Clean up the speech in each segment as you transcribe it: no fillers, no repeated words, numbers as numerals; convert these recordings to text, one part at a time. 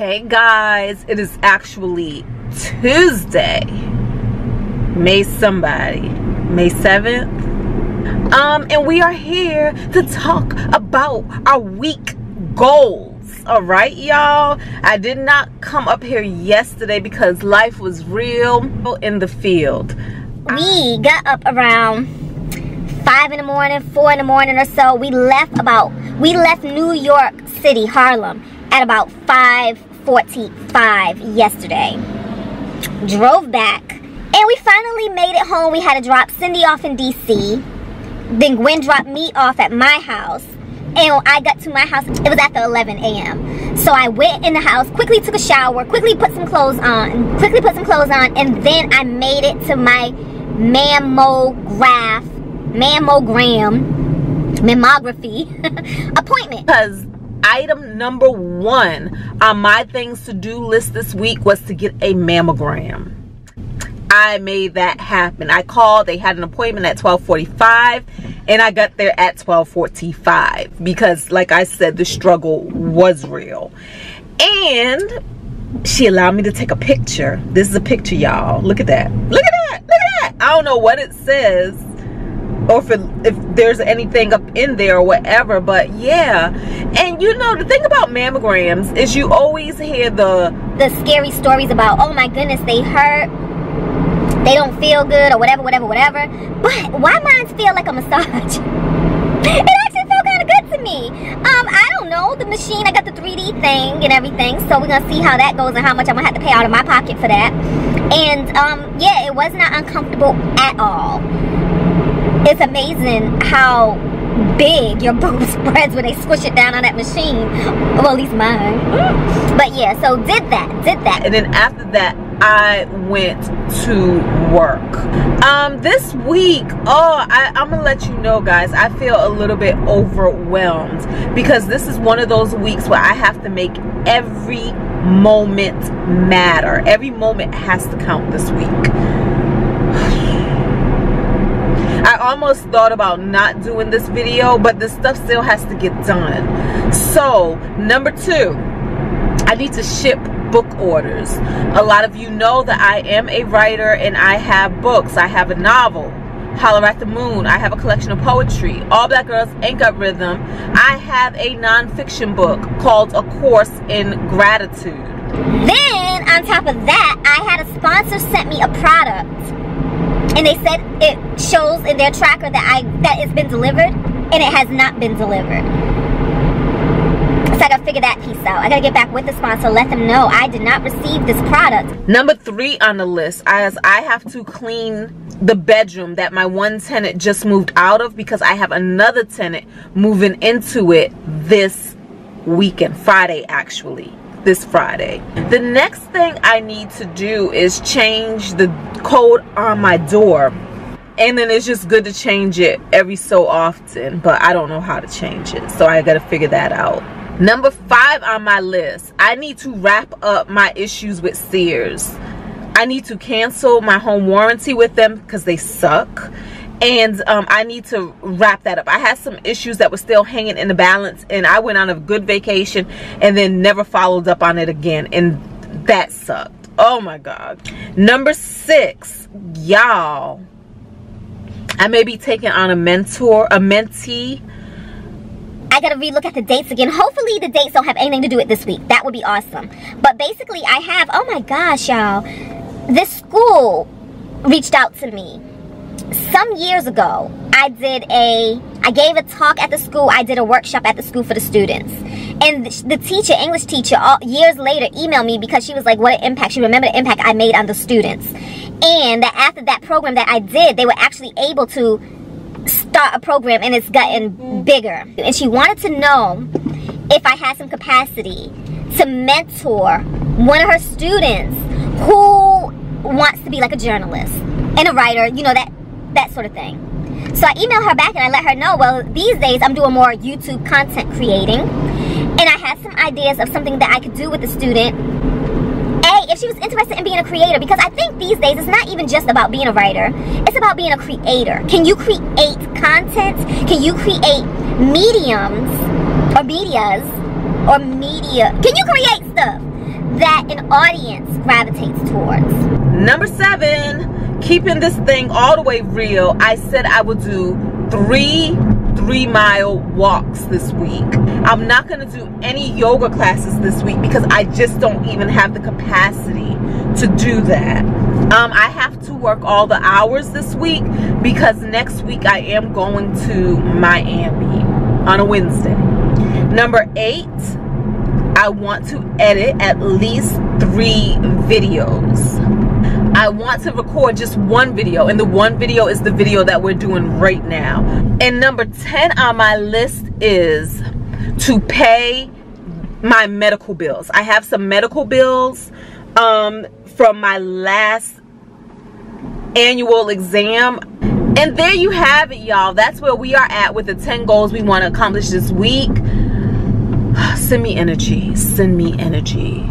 Hey guys, it is actually Tuesday, May 7th, and we are here to talk about our week goals. All right, y'all, I did not come up here yesterday because life was real in the field. We got up around 5 in the morning, 4 in the morning or so. We left New York City, Harlem, at about 5:45 yesterday. Drove back, and we finally made it home. We had to drop Cindy off in DC, then Gwen dropped me off at my house, and when I got to my house, it was after 11 a.m. So I went in the house, quickly took a shower, quickly put some clothes on, and then I made it to my mammography appointment. Because item number one on my things to do list this week was to get a mammogram. I made that happen. I called, they had an appointment at 12:45, and I got there at 12:45 because, like I said, the struggle was real. And she allowed me to take a picture. This is a picture, y'all. Look at that. Look at that. Look at that. I don't know what it says, or if there's anything up in there or whatever, but yeah. And you know, the thing about mammograms is you always hear the scary stories about, oh my goodness, they hurt, they don't feel good, or whatever. But why mine feel like a massage? It actually felt kind of good to me. I don't know, the machine, I got the 3D thing and everything, so we're gonna see how that goes and how much I'm gonna have to pay out of my pocket for that. And yeah, it was not uncomfortable at all. It's amazing how big your boob spreads when they squish it down on that machine. Well, at least mine. But yeah, so did that. And then after that, I went to work. This week, I'm gonna let you know, guys, I feel a little bit overwhelmed because this is one of those weeks where I have to make every moment matter. Every moment has to count this week. I almost thought about not doing this video, but this stuff still has to get done. So, number two, I need to ship book orders. A lot of you know that I am a writer and I have books. I have a novel, Holler at the Moon. I have a collection of poetry, All Black Girls Ain't Got Rhythm. I have a nonfiction book called A Course in Gratitude. Then, on top of that, I had a sponsor sent me a product, and they said it shows in their tracker that it's been delivered, and it has not been delivered. So I gotta figure that piece out. I gotta get back with the sponsor, let them know I did not receive this product. Number three on the list is I have to clean the bedroom that my one tenant just moved out of because I have another tenant moving into it this weekend, Friday actually. This Friday. The next thing I need to do is change the code on my door, and then it's just good to change it every so often, but I don't know how to change it, so I gotta figure that out. Number five on my list, I need to wrap up my issues with Sears. I need to cancel my home warranty with them because they suck. And I need to wrap that up. I had some issues that were still hanging in the balance, and I went on a good vacation and then never followed up on it again, and that sucked. Oh my God. Number six, y'all, I may be taking on a mentee. I gotta relook at the dates again. Hopefully the dates don't have anything to do with this week. That would be awesome. But basically I have, oh my gosh, y'all, this school reached out to me. Some years ago, I gave a talk at the school. I did a workshop at the school for the students. And the teacher, English teacher, years later emailed me because she was like, what an impact. She remembered the impact I made on the students. And that after that program that I did, they were actually able to start a program, and it's gotten bigger. And she wanted to know if I had some capacity to mentor one of her students who wants to be like a journalist and a writer, you know, that sort of thing. So I emailed her back and I let her know, well, these days I'm doing more YouTube content creating, and I had some ideas of something that I could do with the student. Hey, if she was interested in being a creator, because I think these days it's not even just about being a writer, it's about being a creator. Can you create content? Can you create mediums or medias or media? Can you create stuff that an audience gravitates towards. Number 7, keeping this thing all the way real, I said I would do three 3-mile walks this week. I'm not gonna do any yoga classes this week because I just don't even have the capacity to do that. I have to work all the hours this week because next week I am going to Miami on a Wednesday. Number 8, I want to edit at least 3 videos. I want to record just 1 video, and the 1 video is the video that we're doing right now. And number 10 on my list is to pay my medical bills. I have some medical bills from my last annual exam. And there you have it, y'all. That's where we are at with the 10 goals we want to accomplish this week. Send me energy. Send me energy.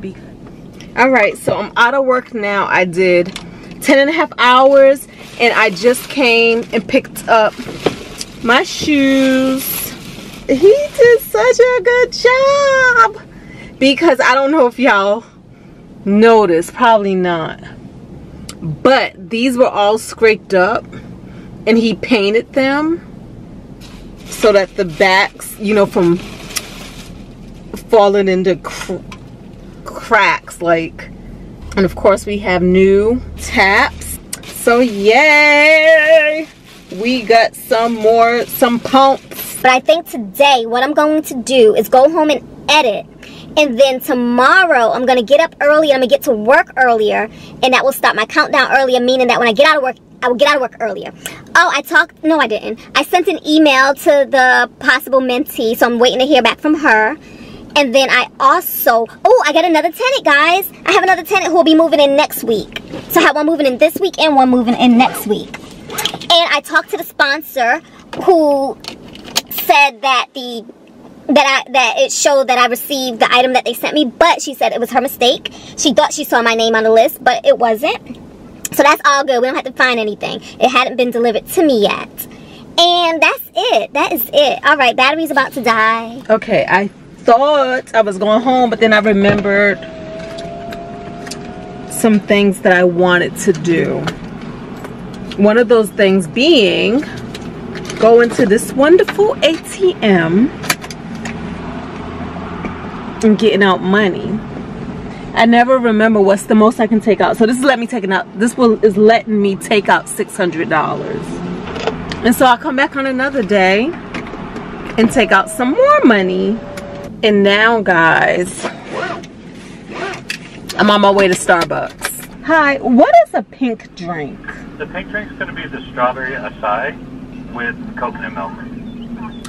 Be good. Alright, so I'm out of work now. I did 10.5 hours and I just came and picked up my shoes. He did such a good job, because I don't know if y'all noticed, probably not, but these were all scraped up and he painted them so that the backs, you know, from falling into cracks, like. And of course we have new taps, so yay, we got some pumps. But I think today what I'm going to do is go home and edit, and then tomorrow I'm gonna get up early and I'm gonna get to work earlier, and that will stop my countdown earlier, meaning that when I get out of work, I will get out of work earlier. Oh, I sent an email to the possible mentee, so I'm waiting to hear back from her. And then I also, oh, I got another tenant, guys. I have another tenant who will be moving in next week. So I have one moving in this week and one moving in next week. And I talked to the sponsor who said that it showed that I received the item that they sent me, but she said it was her mistake. She thought she saw my name on the list, but it wasn't. So that's all good. We don't have to find anything. It hadn't been delivered to me yet. And that's it. That is it. All right, battery's about to die. Okay, I thought I was going home, but then I remembered some things that I wanted to do. One of those things being go into this wonderful ATM and getting out money. I never remember what's the most I can take out. So this is letting me take out $600. And so I'll come back on another day and take out some more money. And now, guys, I'm on my way to Starbucks. Hi, what is a pink drink? The pink drink is going to be the strawberry acai with coconut milk.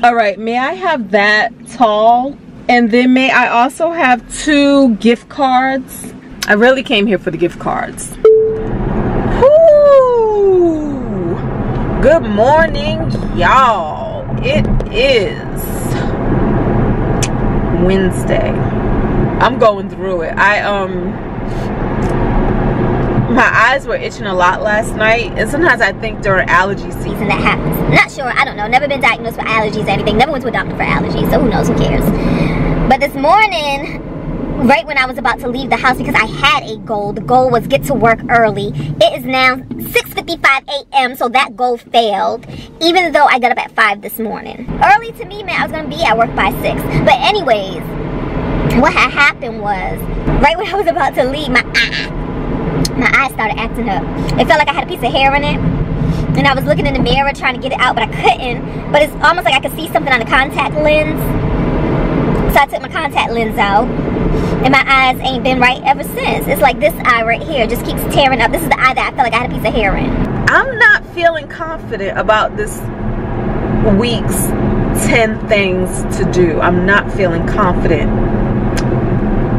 All right, may I have that tall? And then may I also have 2 gift cards? I really came here for the gift cards. Woo! Good morning, y'all. It is Wednesday. I'm going through it. My eyes were itching a lot last night, and sometimes I think during allergy season that happens. Not sure, I don't know, never been diagnosed with allergies or anything, never went to a doctor for allergies, so who knows, who cares. But this morning, right when I was about to leave the house, because I had a goal, the goal was get to work early. It is now 6:55 a.m. so that goal failed, even though I got up at 5 this morning. Early to me meant I was going to be at work by 6. But anyways, what had happened was, right when I was about to leave, my eye started acting up. It felt like I had a piece of hair in it. And I was looking in the mirror trying to get it out, but I couldn't. But it's almost like I could see something on the contact lens. So I took my contact lens out. And my eyes ain't been right ever since. It's like this eye right here just keeps tearing up. This is the eye that I feel like I had a piece of hair in. I'm not feeling confident about this week's 10 things to do. I'm not feeling confident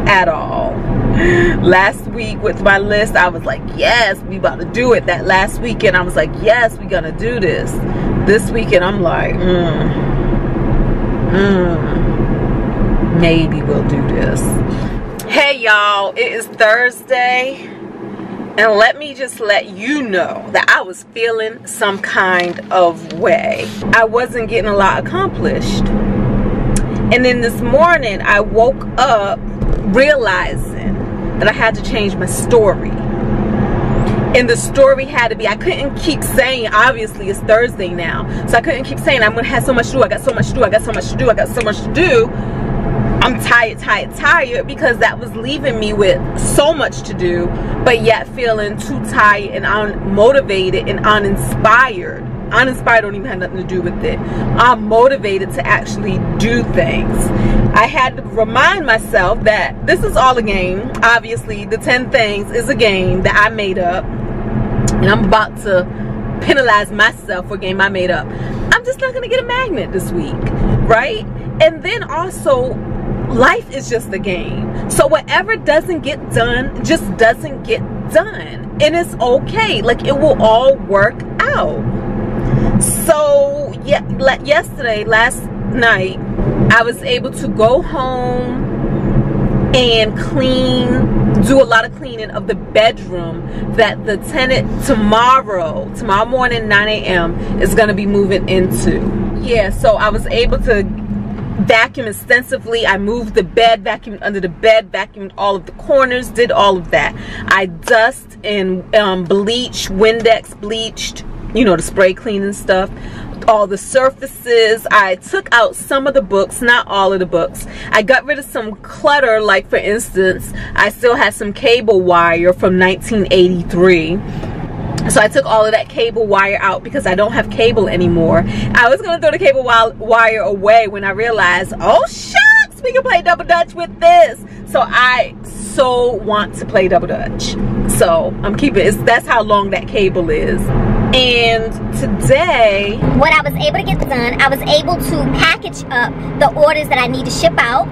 at all. Last week with my list, I was like, yes, we about to do it. That last weekend, I was like, yes, we gonna do this. This weekend, I'm like, maybe we'll do this. Hey y'all, it is Thursday, and let me just let you know that I was feeling some kind of way. I wasn't getting a lot accomplished. And then this morning I woke up realizing and I had to change my story. And the story had to be, I couldn't keep saying, obviously it's Thursday now, so I couldn't keep saying I'm gonna have so much to do, I got so much to do, I got so much to do, I got so much to do. I'm tired, because that was leaving me with so much to do, but yet feeling too tired and unmotivated and uninspired. Uninspired don't even have nothing to do with it. I'm motivated to actually do things. I had to remind myself that this is all a game. Obviously, the 10 things is a game that I made up, and I'm about to penalize myself for a game I made up. I'm just not gonna get a magnet this week, right? And then also, life is just a game. So whatever doesn't get done just doesn't get done, and it's okay. Like, it will all work out. So yeah, last night I was able to go home and clean, do a lot of cleaning of the bedroom that the tenant tomorrow morning 9 AM is going to be moving into. Yeah, so I was able to vacuum extensively. I moved the bed, vacuumed under the bed, vacuumed all of the corners, did all of that. I dust and Windex bleached, you know, the spray cleaning stuff, all the surfaces. I took out some of the books, not all of the books. I got rid of some clutter, like for instance, I still had some cable wire from 1983. So I took all of that cable wire out because I don't have cable anymore. I was going to throw the cable wire away when I realized, oh shucks, we can play double dutch with this. So I so want to play double dutch. So I'm keeping it. That's how long that cable is. And today, what I was able to get done, I was able to package up the orders that I need to ship out.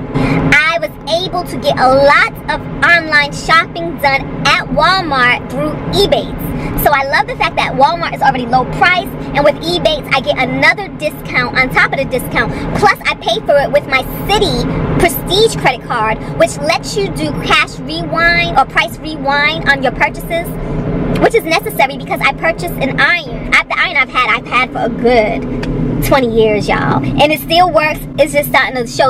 I was able to get a lot of online shopping done at Walmart through Ebates. So I love the fact that Walmart is already low price, and with Ebates I get another discount on top of the discount. Plus I pay for it with my Citi Prestige credit card, which lets you do cash rewind or price rewind on your purchases, which is necessary because I purchased an iron. The iron I've had for a good 20 years, y'all. And it still works. It's just starting to show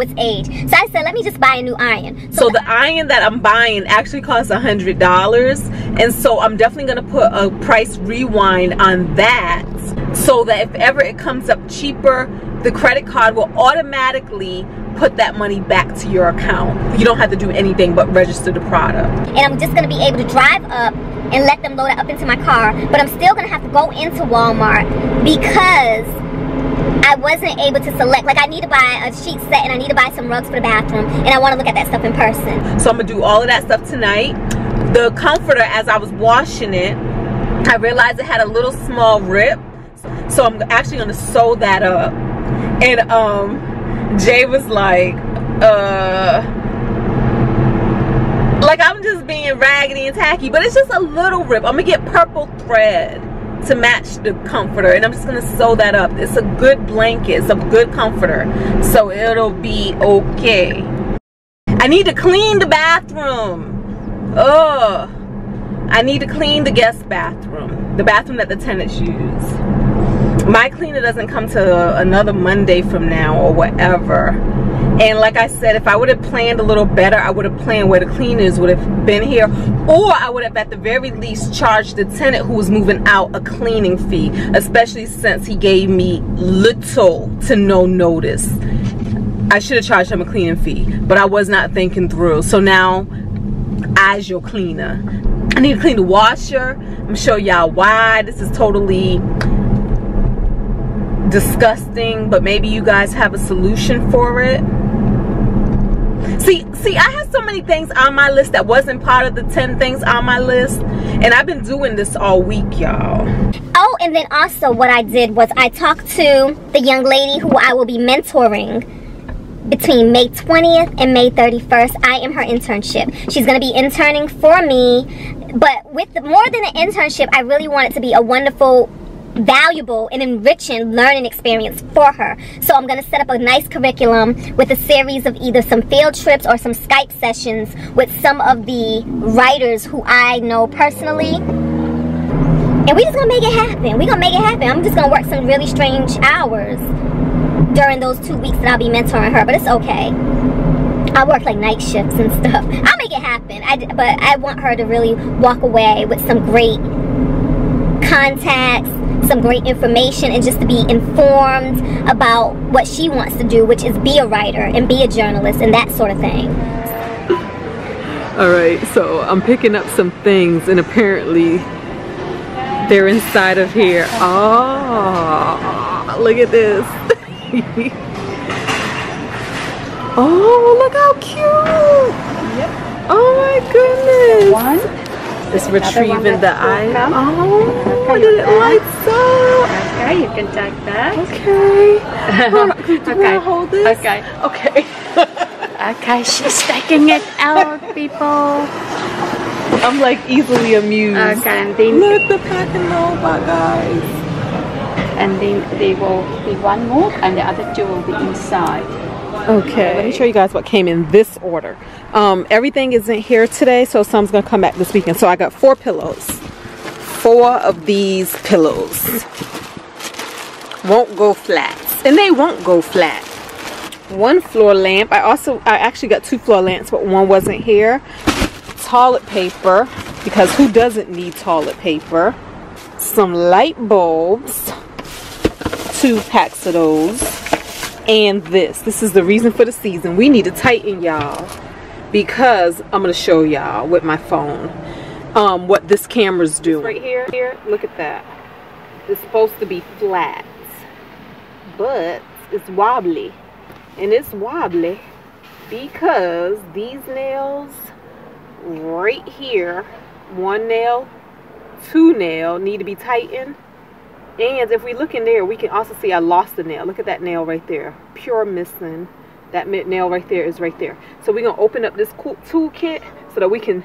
its age. So I said, let me just buy a new iron. So the iron that I'm buying actually costs $100. And so I'm definitely gonna put a price rewind on that, so that if ever it comes up cheaper, the credit card will automatically put that money back to your account. You don't have to do anything but register the product. And I'm just gonna be able to drive up and let them load it up into my car, but I'm still gonna have to go into Walmart because I wasn't able to select. Like, I need to buy a sheet set and I need to buy some rugs for the bathroom, and I wanna look at that stuff in person. So I'm gonna do all of that stuff tonight. The comforter, as I was washing it, I realized it had a little small rip. So I'm actually gonna sew that up. And Jay was like I'm just being raggedy and tacky, but it's just a little rip. I'm gonna get purple thread to match the comforter, and I'm just gonna sew that up. It's a good blanket, it's a good comforter, so it'll be okay. I need to clean the bathroom. Ugh. I need to clean the guest bathroom, the bathroom that the tenants use. My cleaner doesn't come to another Monday from now or whatever. And like I said, if I would have planned a little better, I would have planned where the cleaners would have been here, or I would have at the very least charged the tenant who was moving out a cleaning fee, especially since he gave me little to no notice. I should have charged him a cleaning fee, but I was not thinking through. So now, as your cleaner, I need to clean the washer. I'm sure y'all why this is totally disgusting, but maybe you guys have a solution for it. See, I had so many things on my list that wasn't part of the 10 things on my list, and I've been doing this all week, y'all. Oh, and then also what I did was I talked to the young lady who I will be mentoring between May 20th and May 31st. I am her internship. She's going to be interning for me, but with more than an internship, I really want it to be a wonderful, valuable and enriching learning experience for her. So I'm going to set up a nice curriculum with a series of either some field trips or some Skype sessions with some of the writers who I know personally. And we're just going to make it happen. We're going to make it happen. I'm just going to work some really strange hours during those 2 weeks that I'll be mentoring her, but it's okay. I work like night shifts and stuff. I'll make it happen. But I want her to really walk away with some great contacts, some great information, and just to be informed about what she wants to do, which is be a writer and be a journalist and that sort of thing. All right, so I'm picking up some things and apparently they're inside of here. Oh, look at this. Oh, look how cute. Oh my goodness. One. It's retrieving the eye. Oh, okay, it lights up. Okay, you can take that. Okay. Do you want to hold this? Okay. Okay. Okay, she's taking it out, people. I'm like easily amused. Okay, and then look, the pattern over, guys. And then there will be one more, and the other two will be inside. Okay, let me show you guys what came in this order. Everything isn't here today, so some's gonna come back this weekend. So I got four pillows, four of these pillows. Won't go flat, and they won't go flat. One floor lamp. I actually got two floor lamps, but one wasn't here. Toilet paper, because who doesn't need toilet paper? Some light bulbs, 2 packs of those. And this is the reason for the season. We need to tighten, y'all, because I'm gonna show y'all with my phone what this camera's doing. Right here, look at that. It's supposed to be flat, but it's wobbly, and it's wobbly because these nails right here, 1 nail, 2 nail, need to be tightened. And if we look in there, we can also see I lost a nail. Look at that nail right there. Pure missing. That nail right there is right there. So we're going to open up this cool toolkit so that we can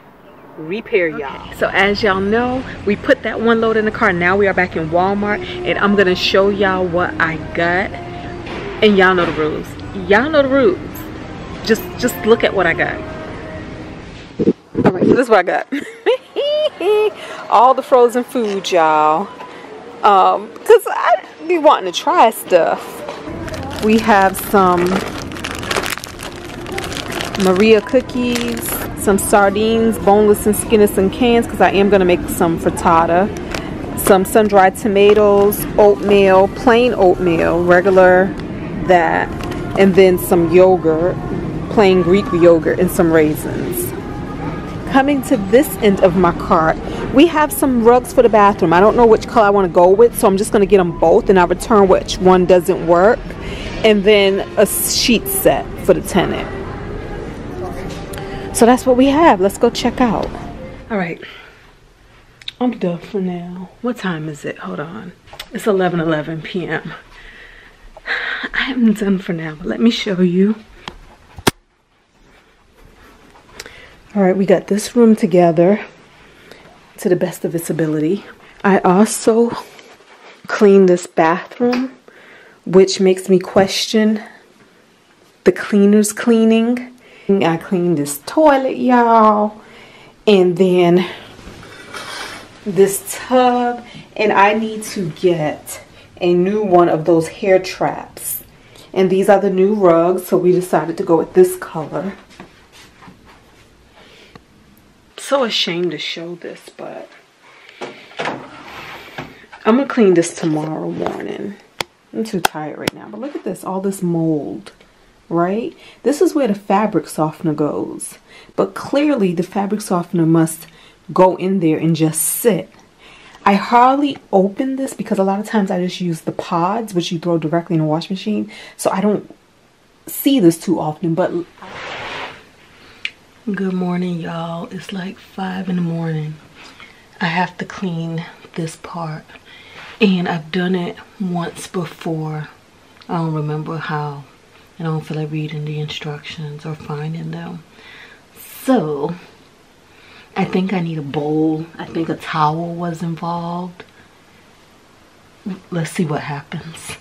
repair, y'all. Okay. So as y'all know, we put that one load in the car. Now we are back in Walmart. And I'm going to show y'all what I got. And y'all know the rules. Y'all know the rules. Just look at what I got. Alright, so this is what I got. All the frozen food, y'all. Because I be wanting to try stuff. We have some Maria cookies, some sardines, boneless and skinless in cans, because I am going to make some frittata, some sun-dried tomatoes, oatmeal, plain oatmeal, regular that, and then some yogurt, plain Greek yogurt, and some raisins. Coming to this end of my cart, we have some rugs for the bathroom. I don't know which color I want to go with, so I'm just going to get them both and I'll return which one doesn't work. And then a sheet set for the tenant. So that's what we have. Let's go check out. All right. I'm done for now. What time is it? Hold on. It's 11:11 p.m. I am done for now, but let me show you. All right, we got this room together to the best of its ability. I also cleaned this bathroom, which makes me question the cleaner's cleaning. I cleaned this toilet, y'all, and then this tub, and I need to get a new one of those hair traps. And these are the new rugs, so we decided to go with this color. So ashamed to show this, but I'm gonna clean this tomorrow morning. I'm too tired right now, but look at this, all this mold, right? This is where the fabric softener goes, but clearly the fabric softener must go in there and just sit. I hardly open this because a lot of times I just use the pods, which you throw directly in the washing machine, so I don't see this too often. But good morning, y'all. It's like 5 in the morning. I have to clean this part, and I've done it once before. I don't remember how, and I don't feel like reading the instructions or finding them. So I think I need a bowl. I think a towel was involved. Let's see what happens.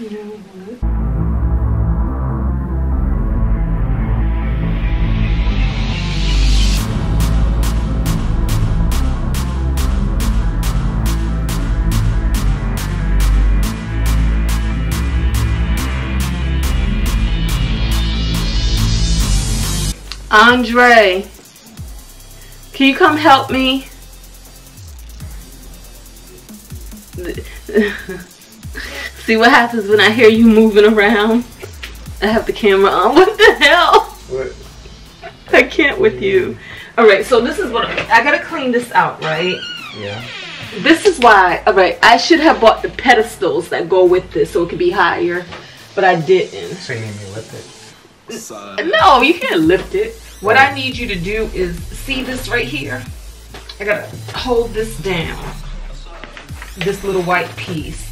You know what? Andre, can you come help me? See what happens when I hear you moving around. I have the camera on. What the hell? What? I can't with you. Alright, so this is what I gotta clean this out, right? Yeah. This is why, alright, I should have bought the pedestals that go with this so it could be higher, but I didn't. So you need me to lift it? No, you can't lift it. What I need you to do is, see this right here? I gotta hold this down, this little white piece.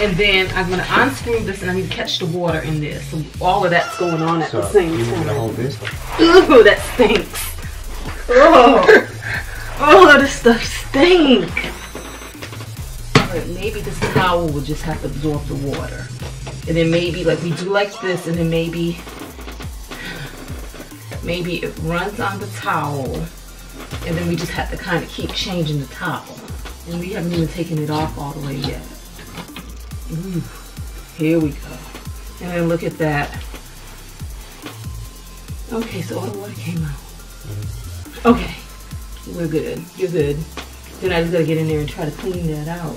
And then I'm gonna unscrew this and I need to catch the water in there. So all of that's going on at the same time. Hold this. Ooh, that stinks. Oh, oh, this stuff stinks. Alright, maybe this towel will just have to absorb the water. And then maybe like we do like this, and then maybe it runs on the towel, and then we just have to kind of keep changing the towel. And we haven't even taken it off all the way yet. Ooh, here we go. And then look at that. Okay, so all the water came out. Okay, we're good. You're good. Then I just gotta get in there and try to clean that out.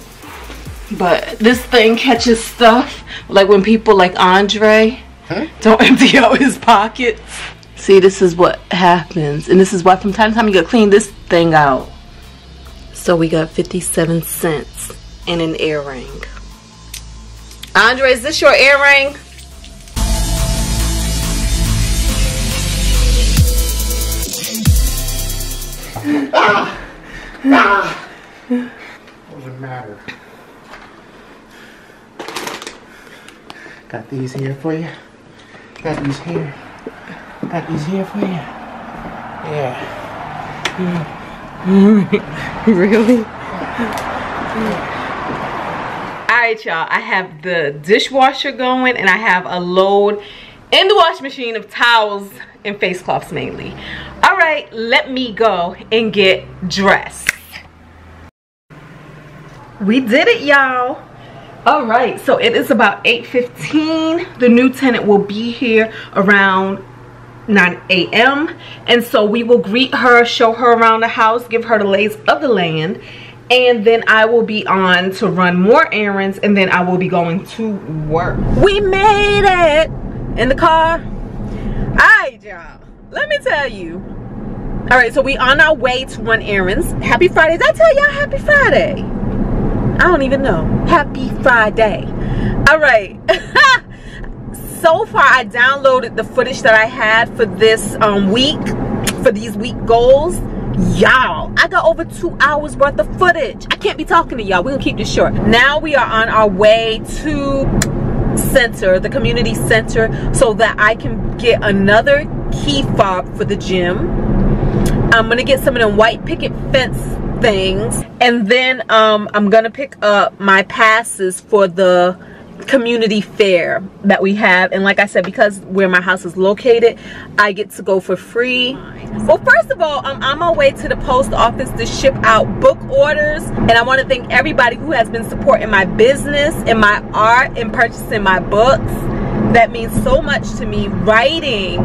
But this thing catches stuff. Like when people like Andre don't empty out his pockets. See, this is what happens. And this is why from time to time you gotta clean this thing out. So we got 57 cents and an earring. Andre, is this your earring? Doesn't matter. Got these here for you. Got these here. Got these here for you. Yeah. Really? Yeah. Alright y'all, I have the dishwasher going and I have a load in the washing machine of towels and face cloths mainly. Alright, let me go and get dressed. We did it y'all. Alright, so it is about 8:15. The new tenant will be here around 9 AM, and so we will greet her, show her around the house, give her the lays of the land. And then I will be on to run more errands, and then I will be going to work. We made it in the car. All right, y'all. Let me tell you. All right, so we on our way to run errands. Happy Friday. Did I tell y'all happy Friday? I don't even know. Happy Friday. All right. So far, I downloaded the footage that I had for this week, for these week goals. Y'all, I got over 2 hours worth of footage. I can't be talking to y'all. We're gonna keep this short. Now we are on our way to center, the community center, so that I can get another key fob for the gym. I'm gonna get some of them white picket fence things, and then I'm gonna pick up my passes for the community fair that we have. And like I said, because where my house is located, I get to go for free. Well, first of all, I'm on my way to the post office to ship out book orders, and I want to thank everybody who has been supporting my business and my art and purchasing my books. That means so much to me. Writing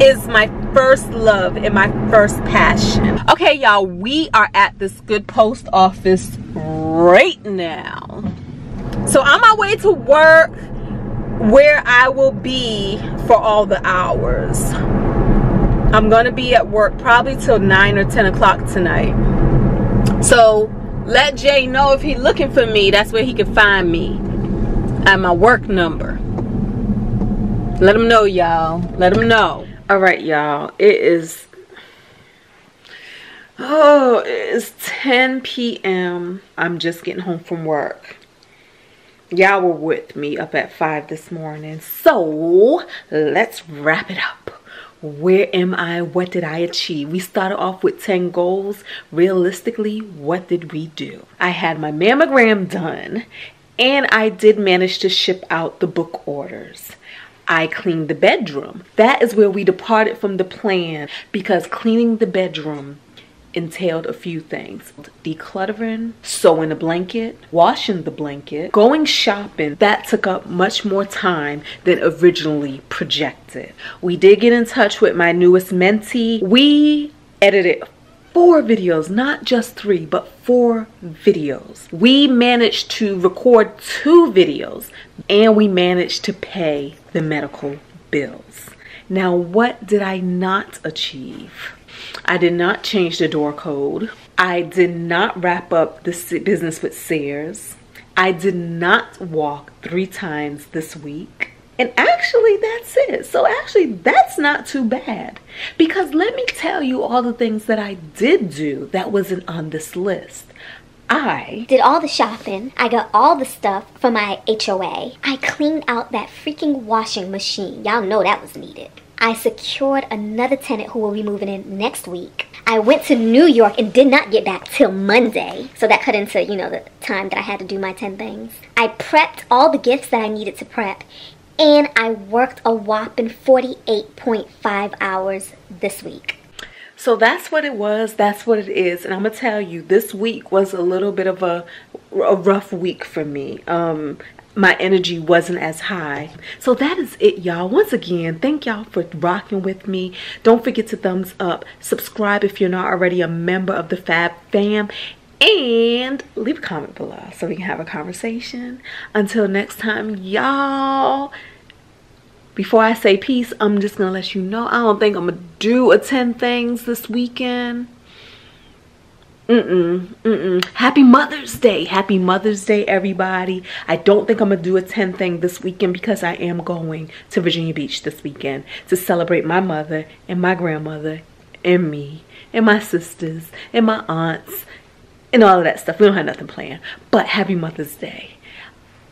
is my first love and my first passion. Okay y'all, we are at this good post office right now. So I'm on my way to work, where I will be for all the hours. I'm gonna be at work probably till 9 or 10 o'clock tonight. So let Jay know if he's looking for me, that's where he can find me. At my work number. Let him know, y'all. Let him know. Alright, y'all. It is... Oh, it is 10 p.m. I'm just getting home from work. Y'all were with me up at 5 this morning, so let's wrap it up. Where am I? What did I achieve? We started off with 10 goals. Realistically, what did we do? I had my mammogram done, and I did manage to ship out the book orders. I cleaned the bedroom. That is where we departed from the plan, because cleaning the bedroom entailed a few things: decluttering, sewing a blanket, washing the blanket, going shopping. That took up much more time than originally projected. We did get in touch with my newest mentee. We edited 4 videos, not just 3, but 4 videos. We managed to record 2 videos, and we managed to pay the medical bills. Now, what did I not achieve? I did not change the door code. I did not wrap up this business with Sears. I did not walk 3 times this week. And actually, that's it. So actually, that's not too bad. Because let me tell you all the things that I did do that wasn't on this list. I did all the shopping. I got all the stuff from my HOA. I cleaned out that freaking washing machine. Y'all know that was needed. I secured another tenant who will be moving in next week. I went to New York and did not get back till Monday. So that cut into, you know, the time that I had to do my 10 things. I prepped all the gifts that I needed to prep. And I worked a whopping 48.5 hours this week. So that's what it was, that's what it is. And I'm gonna tell you, this week was a little bit of a rough week for me. My energy wasn't as high. So that is it, y'all. Once again, thank y'all for rocking with me. Don't forget to thumbs up, subscribe if you're not already a member of the Fab Fam, and leave a comment below so we can have a conversation. Until next time, y'all. Before I say peace, I'm just gonna let you know I don't think I'm gonna do a 10 things this weekend. Happy Mother's Day. Happy Mother's Day, everybody. I don't think I'm gonna do a 10 thing this weekend because I am going to Virginia Beach this weekend to celebrate my mother and my grandmother and me and my sisters and my aunts and all of that stuff. We don't have nothing planned. But happy Mother's Day.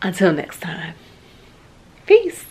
Until next time. Peace.